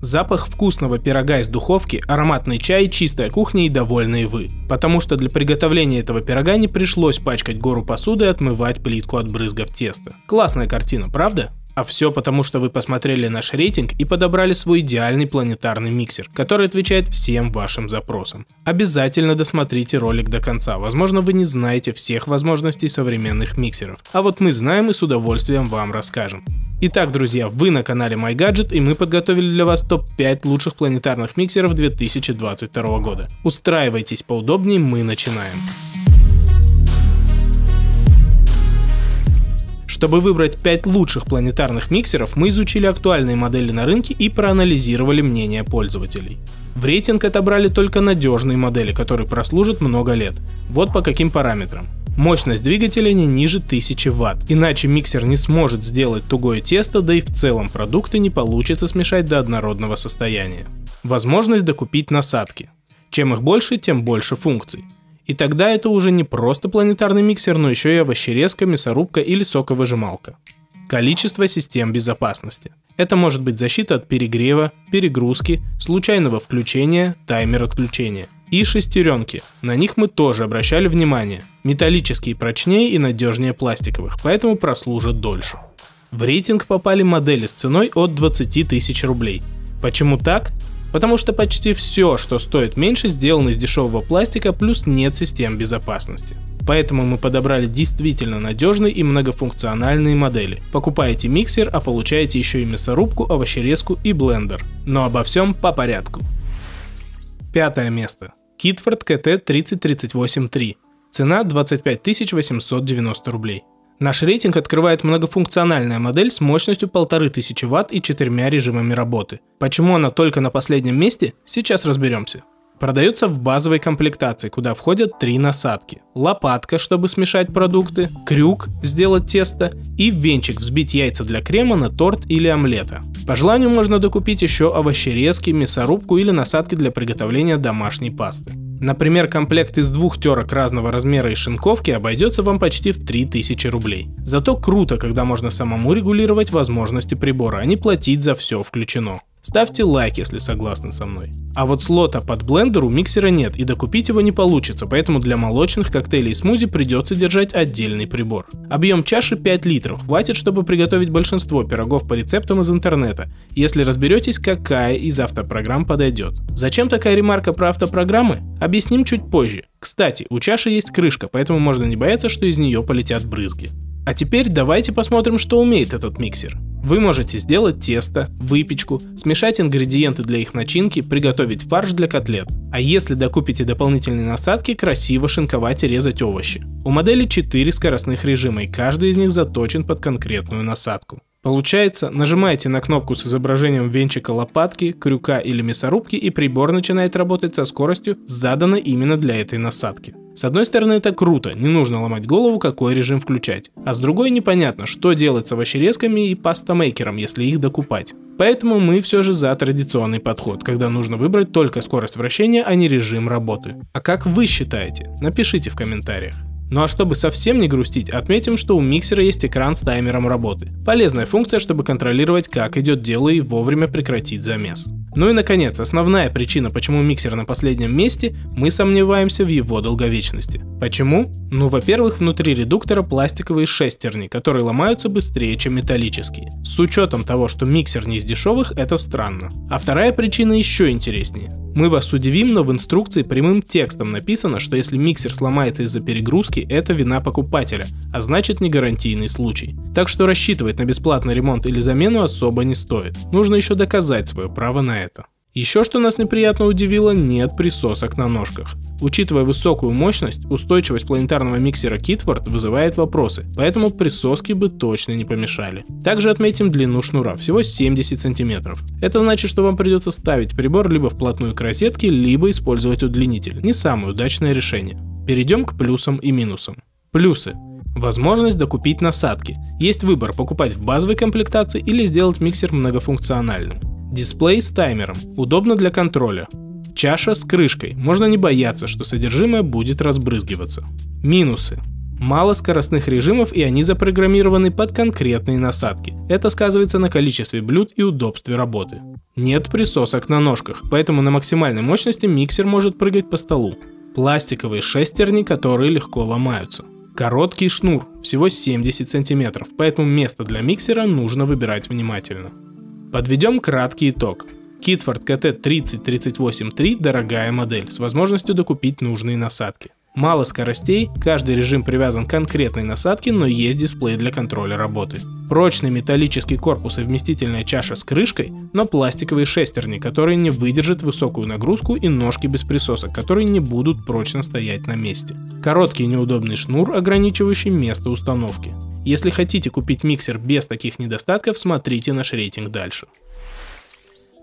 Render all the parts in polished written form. Запах вкусного пирога из духовки, ароматный чай, чистая кухня и довольные вы. Потому что для приготовления этого пирога не пришлось пачкать гору посуды и отмывать плитку от брызгов теста. Классная картина, правда? А все потому, что вы посмотрели наш рейтинг и подобрали свой идеальный планетарный миксер, который отвечает всем вашим запросам. Обязательно досмотрите ролик до конца, возможно, вы не знаете всех возможностей современных миксеров, а вот мы знаем и с удовольствием вам расскажем. Итак, друзья, вы на канале MyGadget, и мы подготовили для вас топ-5 лучших планетарных миксеров 2022 года. Устраивайтесь поудобнее, мы начинаем. Чтобы выбрать 5 лучших планетарных миксеров, мы изучили актуальные модели на рынке и проанализировали мнения пользователей. В рейтинг отобрали только надежные модели, которые прослужат много лет. Вот по каким параметрам. Мощность двигателя не ниже 1000 Вт, иначе миксер не сможет сделать тугое тесто, да и в целом продукты не получится смешать до однородного состояния. Возможность докупить насадки. Чем их больше, тем больше функций. И тогда это уже не просто планетарный миксер, но еще и овощерезка, мясорубка или соковыжималка. Количество систем безопасности. Это может быть защита от перегрева, перегрузки, случайного включения, таймер отключения. И шестеренки. На них мы тоже обращали внимание. Металлические прочнее и надежнее пластиковых, поэтому прослужат дольше. В рейтинг попали модели с ценой от 20 000 рублей. Почему так? Потому что почти все, что стоит меньше, сделано из дешевого пластика, плюс нет систем безопасности. Поэтому мы подобрали действительно надежные и многофункциональные модели. Покупаете миксер, а получаете еще и мясорубку, овощерезку и блендер. Но обо всем по порядку. Пятое место. Kitfort КТ-3038-3. Цена 25 890 рублей. Наш рейтинг открывает многофункциональная модель с мощностью 1500 Вт и 4 режимами работы. Почему она только на последнем месте, сейчас разберемся. Продается в базовой комплектации, куда входят 3 насадки. Лопатка, чтобы смешать продукты, крюк, сделать тесто и венчик, взбить яйца для крема на торт или омлета. По желанию можно докупить еще овощерезки, мясорубку или насадки для приготовления домашней пасты. Например, комплект из 2 терок разного размера и шинковки обойдется вам почти в 3000 рублей. Зато круто, когда можно самому регулировать возможности прибора, а не платить за все включено. Ставьте лайк, если согласны со мной. А вот слота под блендер у миксера нет, и докупить его не получится, поэтому для молочных коктейлей и смузи придется держать отдельный прибор. Объем чаши 5 литров, хватит, чтобы приготовить большинство пирогов по рецептам из интернета, если разберетесь, какая из автопрограмм подойдет. Зачем такая ремарка про автопрограммы? Объясним чуть позже. Кстати, у чаши есть крышка, поэтому можно не бояться, что из нее полетят брызги. А теперь давайте посмотрим, что умеет этот миксер. Вы можете сделать тесто, выпечку, смешать ингредиенты для их начинки, приготовить фарш для котлет. А если докупите дополнительные насадки, красиво шинковать и резать овощи. У модели 4 скоростных режима, и каждый из них заточен под конкретную насадку. Получается, нажимаете на кнопку с изображением венчика лопатки, крюка или мясорубки, и прибор начинает работать со скоростью, заданной именно для этой насадки. С одной стороны, это круто, не нужно ломать голову, какой режим включать. А с другой, непонятно, что делать с овощерезками и пастамейкером, если их докупать. Поэтому мы все же за традиционный подход, когда нужно выбрать только скорость вращения, а не режим работы. А как вы считаете? Напишите в комментариях. Ну а чтобы совсем не грустить, отметим, что у миксера есть экран с таймером работы. Полезная функция, чтобы контролировать, как идет дело и вовремя прекратить замес. Ну и наконец, основная причина, почему миксер на последнем месте, мы сомневаемся в его долговечности. Почему? Ну, во-первых, внутри редуктора пластиковые шестерни, которые ломаются быстрее, чем металлические. С учетом того, что миксер не из дешевых, это странно. А вторая причина еще интереснее. Мы вас удивим, но в инструкции прямым текстом написано, что если миксер сломается из-за перегрузки, это вина покупателя, а значит не гарантийный случай. Так что рассчитывать на бесплатный ремонт или замену особо не стоит. Нужно еще доказать свое право на это. Еще что нас неприятно удивило, нет присосок на ножках. Учитывая высокую мощность, устойчивость планетарного миксера Kitfort вызывает вопросы, поэтому присоски бы точно не помешали. Также отметим длину шнура, всего 70 см. Это значит, что вам придется ставить прибор либо вплотную к розетке, либо использовать удлинитель. Не самое удачное решение. Перейдем к плюсам и минусам. Плюсы. Возможность докупить насадки. Есть выбор покупать в базовой комплектации или сделать миксер многофункциональным. Дисплей с таймером. Удобно для контроля. Чаша с крышкой. Можно не бояться, что содержимое будет разбрызгиваться. Минусы. Мало скоростных режимов, и они запрограммированы под конкретные насадки. Это сказывается на количестве блюд и удобстве работы. Нет присосок на ножках, поэтому на максимальной мощности миксер может прыгать по столу. Пластиковые шестерни, которые легко ломаются. Короткий шнур, всего 70 см, поэтому место для миксера нужно выбирать внимательно. Подведем краткий итог. Kitfort КТ-3038-3 – дорогая модель, с возможностью докупить нужные насадки. Мало скоростей, каждый режим привязан к конкретной насадке, но есть дисплей для контроля работы. Прочный металлический корпус и вместительная чаша с крышкой, но пластиковые шестерни, которые не выдержат высокую нагрузку, и ножки без присосок, которые не будут прочно стоять на месте. Короткий неудобный шнур, ограничивающий место установки. Если хотите купить миксер без таких недостатков, смотрите наш рейтинг дальше.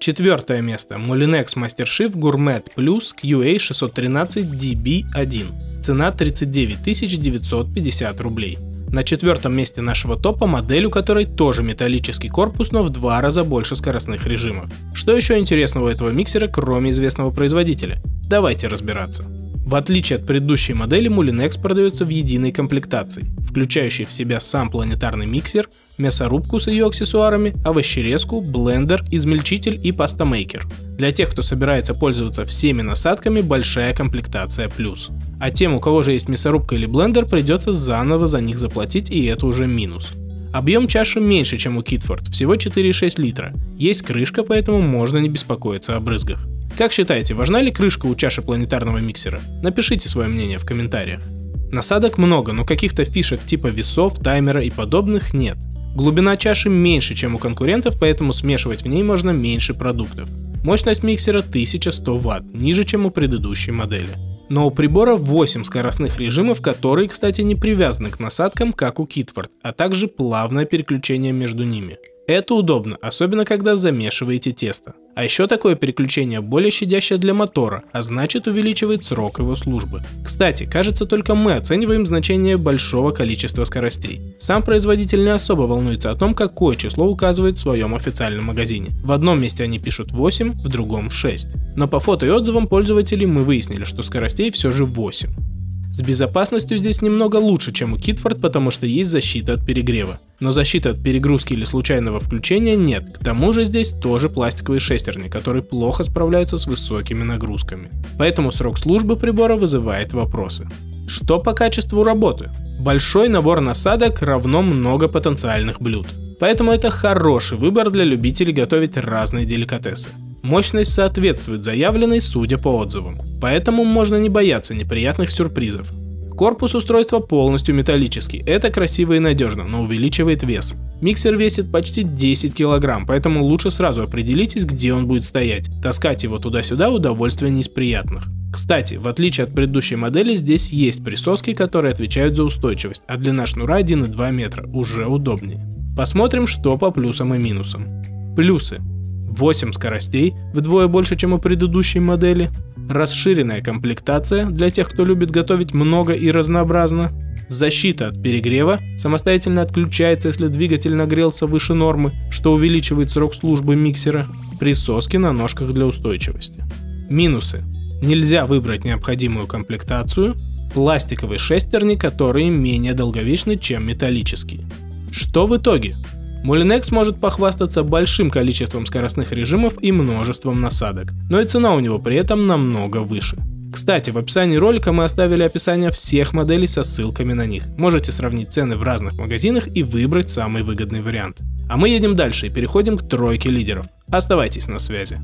Четвертое место. Moulinex Masterchef Gourmet+ QA613DB1. Цена 39 950 рублей. На четвертом месте нашего топа модель, у которой тоже металлический корпус, но в 2 раза больше скоростных режимов. Что еще интересного у этого миксера, кроме известного производителя? Давайте разбираться. В отличие от предыдущей модели, Moulinex продается в единой комплектации, включающей в себя сам планетарный миксер, мясорубку с ее аксессуарами, овощерезку, блендер, измельчитель и пастамейкер. Для тех, кто собирается пользоваться всеми насадками, большая комплектация плюс. А тем, у кого же есть мясорубка или блендер, придется заново за них заплатить, и это уже минус. Объем чаши меньше, чем у Kitfort, всего 4,6 литра. Есть крышка, поэтому можно не беспокоиться о брызгах. Как считаете, важна ли крышка у чаши планетарного миксера? Напишите свое мнение в комментариях. Насадок много, но каких-то фишек типа весов, таймера и подобных нет. Глубина чаши меньше, чем у конкурентов, поэтому смешивать в ней можно меньше продуктов. Мощность миксера 1100 Вт, ниже, чем у предыдущей модели. Но у прибора 8 скоростных режимов, которые, кстати, не привязаны к насадкам, как у Kitfort, а также плавное переключение между ними. Это удобно, особенно когда замешиваете тесто. А еще такое переключение более щадящее для мотора, а значит увеличивает срок его службы. Кстати, кажется, только мы оцениваем значение большого количества скоростей. Сам производитель не особо волнуется о том, какое число указывает в своем официальном магазине. В одном месте они пишут 8, в другом 6. Но по фото и отзывам пользователей мы выяснили, что скоростей все же 8. С безопасностью здесь немного лучше, чем у Kitfort, потому что есть защита от перегрева. Но защиты от перегрузки или случайного включения нет, к тому же здесь тоже пластиковые шестерни, которые плохо справляются с высокими нагрузками. Поэтому срок службы прибора вызывает вопросы. Что по качеству работы? Большой набор насадок равно много потенциальных блюд. Поэтому это хороший выбор для любителей готовить разные деликатесы. Мощность соответствует заявленной, судя по отзывам, поэтому можно не бояться неприятных сюрпризов. Корпус устройства полностью металлический, это красиво и надежно, но увеличивает вес. Миксер весит почти 10 кг, поэтому лучше сразу определитесь, где он будет стоять, таскать его туда-сюда удовольствие не из приятных. Кстати, в отличие от предыдущей модели, здесь есть присоски, которые отвечают за устойчивость, а длина шнура 1,2 метра, уже удобнее. Посмотрим, что по плюсам и минусам. Плюсы. 8 скоростей, вдвое больше, чем у предыдущей модели. Расширенная комплектация для тех, кто любит готовить много и разнообразно. Защита от перегрева, самостоятельно отключается, если двигатель нагрелся выше нормы, что увеличивает срок службы миксера. Присоски на ножках для устойчивости. Минусы. Нельзя выбрать необходимую комплектацию. Пластиковые шестерни, которые менее долговечны, чем металлические. Что в итоге? Moulinex может похвастаться большим количеством скоростных режимов и множеством насадок, но и цена у него при этом намного выше. Кстати, в описании ролика мы оставили описание всех моделей со ссылками на них. Можете сравнить цены в разных магазинах и выбрать самый выгодный вариант. А мы едем дальше и переходим к тройке лидеров. Оставайтесь на связи.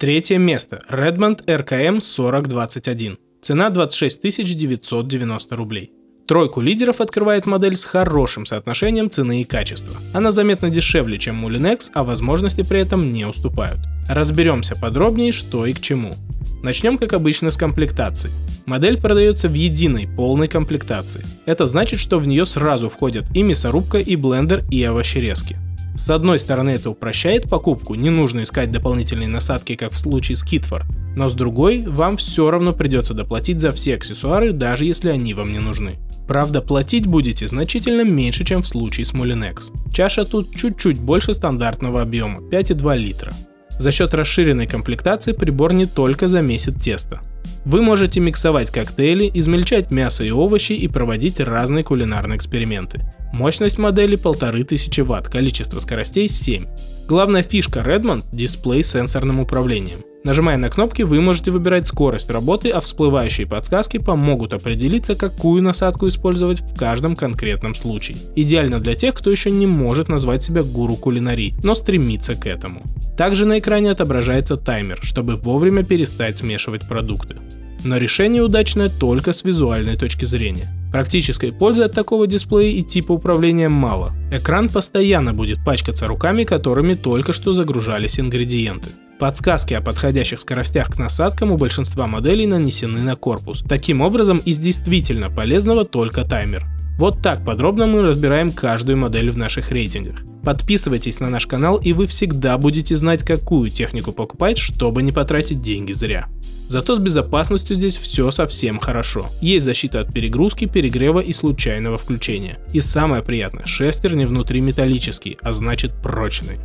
Третье место. Redmond RKM4021. Цена 26 990 рублей. Тройку лидеров открывает модель с хорошим соотношением цены и качества. Она заметно дешевле, чем Moulinex, а возможности при этом не уступают. Разберемся подробнее, что и к чему. Начнем, как обычно, с комплектации. Модель продается в единой полной комплектации. Это значит, что в нее сразу входят и мясорубка, и блендер, и овощерезки. С одной стороны, это упрощает покупку, не нужно искать дополнительные насадки, как в случае с Kitfort. Но с другой, вам все равно придется доплатить за все аксессуары, даже если они вам не нужны. Правда, платить будете значительно меньше, чем в случае с Moulinex. Чаша тут чуть-чуть больше стандартного объема – 5,2 литра. За счет расширенной комплектации прибор не только замесит тесто. Вы можете миксовать коктейли, измельчать мясо и овощи и проводить разные кулинарные эксперименты. Мощность модели 1500 Вт, количество скоростей 7. Главная фишка Redmond – дисплей с сенсорным управлением. Нажимая на кнопки, вы можете выбирать скорость работы, а всплывающие подсказки помогут определиться, какую насадку использовать в каждом конкретном случае. Идеально для тех, кто еще не может назвать себя гуру кулинарии, но стремится к этому. Также на экране отображается таймер, чтобы вовремя перестать смешивать продукты. Но решение удачное только с визуальной точки зрения. Практической пользы от такого дисплея и типа управления мало. Экран постоянно будет пачкаться руками, которыми только что загружались ингредиенты. Подсказки о подходящих скоростях к насадкам у большинства моделей нанесены на корпус. Таким образом, из действительно полезного только таймер. Вот так подробно мы разбираем каждую модель в наших рейтингах. Подписывайтесь на наш канал, и вы всегда будете знать, какую технику покупать, чтобы не потратить деньги зря. Зато с безопасностью здесь все совсем хорошо. Есть защита от перегрузки, перегрева и случайного включения. И самое приятное, шестерни внутри металлические, а значит прочные.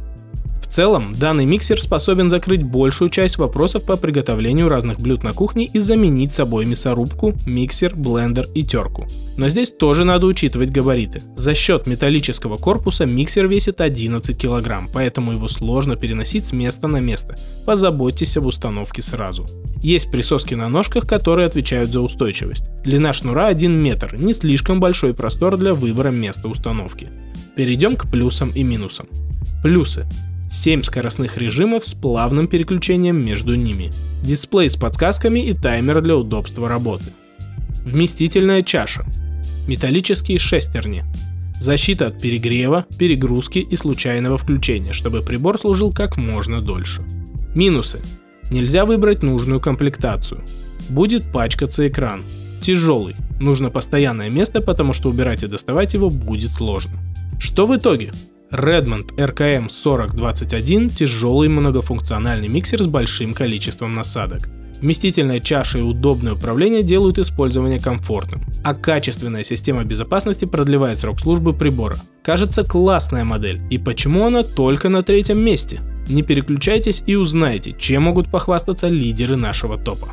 В целом, данный миксер способен закрыть большую часть вопросов по приготовлению разных блюд на кухне и заменить собой мясорубку, миксер, блендер и терку. Но здесь тоже надо учитывать габариты. За счет металлического корпуса миксер весит 11 кг, поэтому его сложно переносить с места на место. Позаботьтесь об установке сразу. Есть присоски на ножках, которые отвечают за устойчивость. Длина шнура 1 метр, не слишком большой простор для выбора места установки. Перейдем к плюсам и минусам. Плюсы. 7 скоростных режимов с плавным переключением между ними. Дисплей с подсказками и таймер для удобства работы. Вместительная чаша. Металлические шестерни. Защита от перегрева, перегрузки и случайного включения, чтобы прибор служил как можно дольше. Минусы. Нельзя выбрать нужную комплектацию. Будет пачкаться экран. Тяжелый. Нужно постоянное место, потому что убирать и доставать его будет сложно. Что в итоге? Redmond RKM4021 – тяжелый многофункциональный миксер с большим количеством насадок. Вместительная чаша и удобное управление делают использование комфортным, а качественная система безопасности продлевает срок службы прибора. Кажется, классная модель, и почему она только на третьем месте? Не переключайтесь и узнаете, чем могут похвастаться лидеры нашего топа.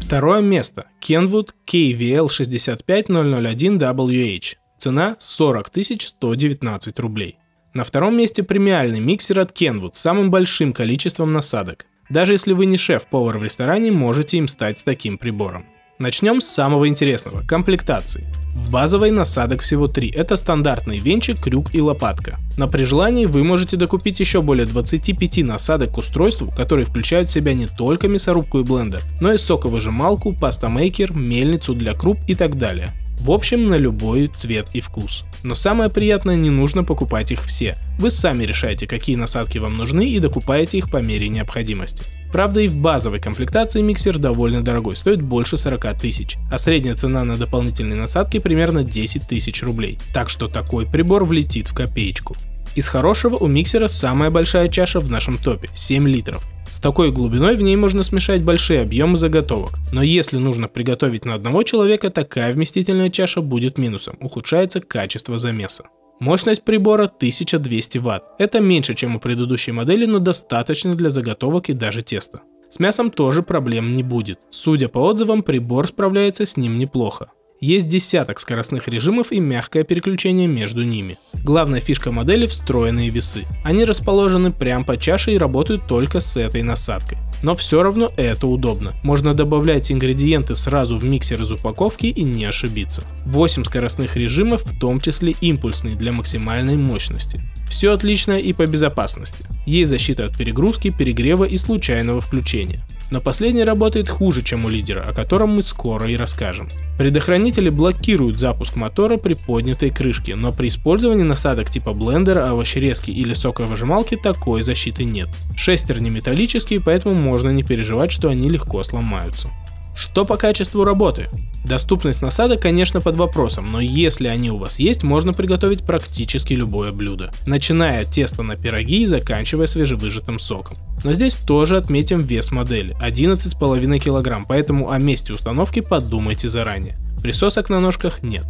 Второе место – Kenwood KVL65001WH. Цена 40 119 рублей. На втором месте премиальный миксер от Kenwood с самым большим количеством насадок. Даже если вы не шеф-повар в ресторане, можете им стать с таким прибором. Начнем с самого интересного – комплектации. В базовой насадок всего 3 – это стандартный венчик, крюк и лопатка. Но при желании вы можете докупить еще более 25 насадок к устройству, которые включают в себя не только мясорубку и блендер, но и соковыжималку, пастамейкер, мельницу для круп и так далее. В общем, на любой цвет и вкус. Но самое приятное, не нужно покупать их все. Вы сами решаете, какие насадки вам нужны, и докупаете их по мере необходимости. Правда, и в базовой комплектации миксер довольно дорогой, стоит больше 40 000, а средняя цена на дополнительные насадки примерно 10 000 рублей. Так что такой прибор влетит в копеечку. Из хорошего у миксера самая большая чаша в нашем топе – 7 литров. С такой глубиной в ней можно смешать большие объемы заготовок, но если нужно приготовить на одного человека, такая вместительная чаша будет минусом, ухудшается качество замеса. Мощность прибора 1200 Вт, это меньше, чем у предыдущей модели, но достаточно для заготовок и даже теста. С мясом тоже проблем не будет, судя по отзывам, прибор справляется с ним неплохо. Есть десяток скоростных режимов и мягкое переключение между ними. Главная фишка модели – встроенные весы. Они расположены прямо под чашей и работают только с этой насадкой. Но все равно это удобно. Можно добавлять ингредиенты сразу в миксер из упаковки и не ошибиться. 8 скоростных режимов, в том числе импульсный, для максимальной мощности. Все отлично и по безопасности. Есть защита от перегрузки, перегрева и случайного включения. Но последний работает хуже, чем у лидера, о котором мы скоро и расскажем. Предохранители блокируют запуск мотора при поднятой крышке, но при использовании насадок типа блендера, овощерезки или соковыжималки такой защиты нет. Шестерни металлические, поэтому можно не переживать, что они легко сломаются. Что по качеству работы? Доступность насадок, конечно, под вопросом, но если они у вас есть, можно приготовить практически любое блюдо, начиная от теста на пироги и заканчивая свежевыжатым соком. Но здесь тоже отметим вес модели – 11,5 кг, поэтому о месте установки подумайте заранее. Присосок на ножках нет.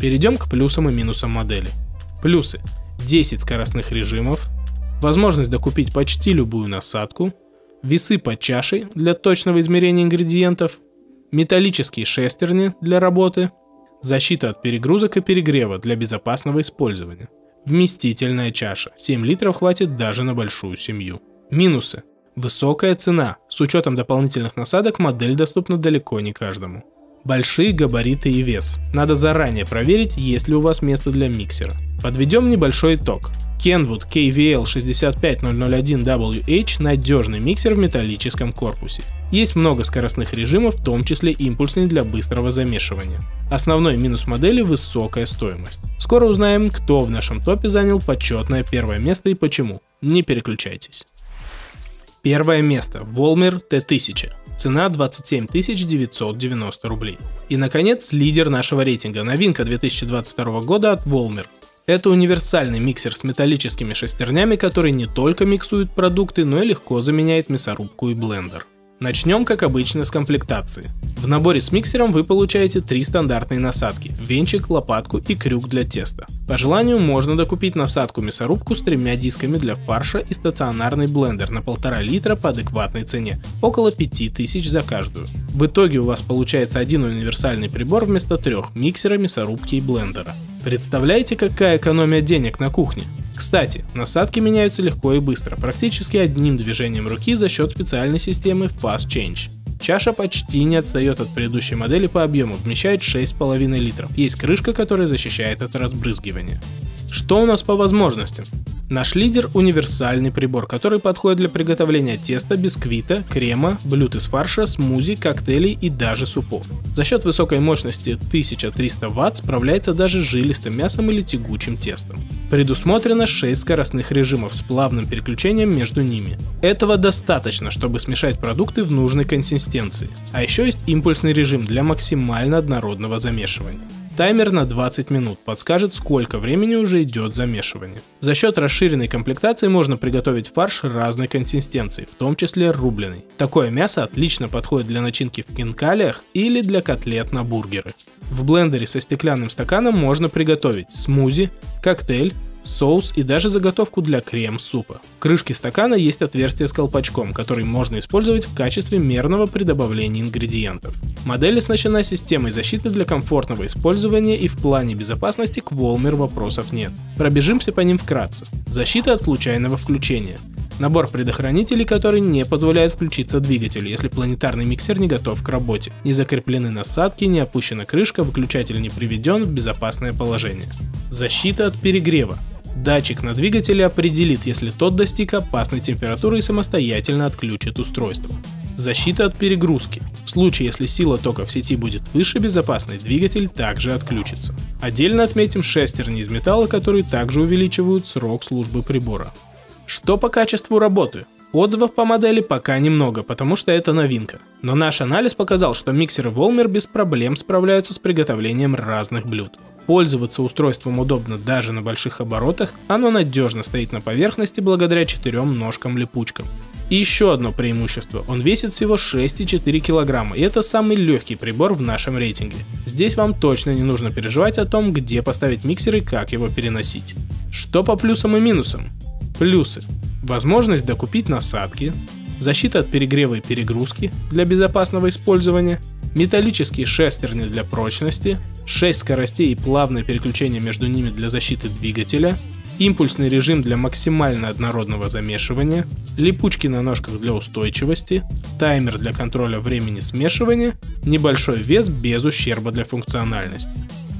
Перейдем к плюсам и минусам модели. Плюсы – 10 скоростных режимов, возможность докупить почти любую насадку, весы под чашей для точного измерения ингредиентов, металлические шестерни для работы, защита от перегрузок и перегрева для безопасного использования. Вместительная чаша, 7 литров хватит даже на большую семью. Минусы. Высокая цена, с учетом дополнительных насадок модель доступна далеко не каждому. Большие габариты и вес. Надо заранее проверить, есть ли у вас место для миксера. Подведем небольшой итог. Kenwood KVL65001WH – надежный миксер в металлическом корпусе. Есть много скоростных режимов, в том числе импульсный для быстрого замешивания. Основной минус модели – высокая стоимость. Скоро узнаем, кто в нашем топе занял почетное первое место и почему. Не переключайтесь. Первое место – Wollmer T1000. Цена 27 990 рублей. И, наконец, лидер нашего рейтинга – новинка 2022 года от Wollmer. Это универсальный миксер с металлическими шестернями, который не только миксует продукты, но и легко заменяет мясорубку и блендер. Начнем, как обычно, с комплектации. В наборе с миксером вы получаете 3 стандартные насадки – венчик, лопатку и крюк для теста. По желанию можно докупить насадку-мясорубку с 3 дисками для фарша и стационарный блендер на 1,5 литра по адекватной цене – около 5000 за каждую. В итоге у вас получается один универсальный прибор вместо 3 – миксера, мясорубки и блендера. Представляете, какая экономия денег на кухне? Кстати, насадки меняются легко и быстро, практически одним движением руки за счет специальной системы Fast Change. Чаша почти не отстает от предыдущей модели по объему, вмещает 6,5 литров. Есть крышка, которая защищает от разбрызгивания. Что у нас по возможностям? Наш лидер – универсальный прибор, который подходит для приготовления теста, бисквита, крема, блюд из фарша, смузи, коктейлей и даже супов. За счет высокой мощности 1300 Вт справляется даже с жилистым мясом или тягучим тестом. Предусмотрено 6 скоростных режимов с плавным переключением между ними. Этого достаточно, чтобы смешать продукты в нужной консистенции. А еще есть импульсный режим для максимально однородного замешивания. Таймер на 20 минут подскажет, сколько времени уже идет замешивание. За счет расширенной комплектации можно приготовить фарш разной консистенции, в том числе рубленый. Такое мясо отлично подходит для начинки в хинкалиях или для котлет на бургеры. В блендере со стеклянным стаканом можно приготовить смузи, коктейль, соус и даже заготовку для крем-супа. В крышке стакана есть отверстие с колпачком, который можно использовать в качестве мерного при добавлении ингредиентов. Модель оснащена системой защиты для комфортного использования, и в плане безопасности к Wollmer вопросов нет. Пробежимся по ним вкратце. Защита от случайного включения. Набор предохранителей, который не позволяет включиться двигателю, если планетарный миксер не готов к работе. Не закреплены насадки, не опущена крышка, выключатель не приведен в безопасное положение. Защита от перегрева. Датчик на двигателе определит, если тот достиг опасной температуры, и самостоятельно отключит устройство. Защита от перегрузки. В случае, если сила тока в сети будет выше безопасной, двигатель также отключится. Отдельно отметим шестерни из металла, которые также увеличивают срок службы прибора. Что по качеству работы? Отзывов по модели пока немного, потому что это новинка. Но наш анализ показал, что миксеры Wollmer без проблем справляются с приготовлением разных блюд. Пользоваться устройством удобно даже на больших оборотах, оно надежно стоит на поверхности благодаря 4 ножкам-липучкам. И еще одно преимущество – он весит всего 6,4 кг, и это самый легкий прибор в нашем рейтинге. Здесь вам точно не нужно переживать о том, где поставить миксер и как его переносить. Что по плюсам и минусам? Плюсы. Возможность докупить насадки, защита от перегрева и перегрузки для безопасного использования, металлические шестерни для прочности, 6 скоростей и плавное переключение между ними для защиты двигателя, импульсный режим для максимально однородного замешивания, липучки на ножках для устойчивости, таймер для контроля времени смешивания, небольшой вес без ущерба для функциональности.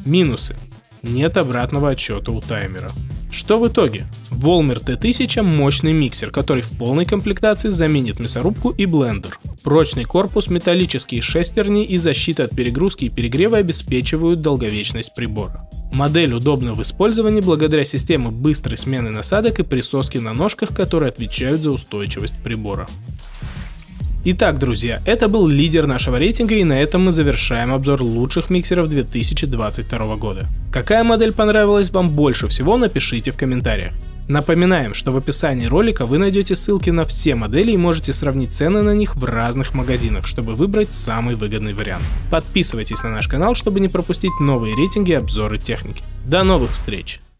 Минусы. Нет обратного отсчета у таймера. Что в итоге? Wollmer T1000 – мощный миксер, который в полной комплектации заменит мясорубку и блендер. Прочный корпус, металлические шестерни и защита от перегрузки и перегрева обеспечивают долговечность прибора. Модель удобна в использовании благодаря системе быстрой смены насадок и присоски на ножках, которые отвечают за устойчивость прибора. Итак, друзья, это был лидер нашего рейтинга, и на этом мы завершаем обзор лучших миксеров 2022 года. Какая модель понравилась вам больше всего, напишите в комментариях. Напоминаем, что в описании ролика вы найдете ссылки на все модели и можете сравнить цены на них в разных магазинах, чтобы выбрать самый выгодный вариант. Подписывайтесь на наш канал, чтобы не пропустить новые рейтинги и обзоры техники. До новых встреч!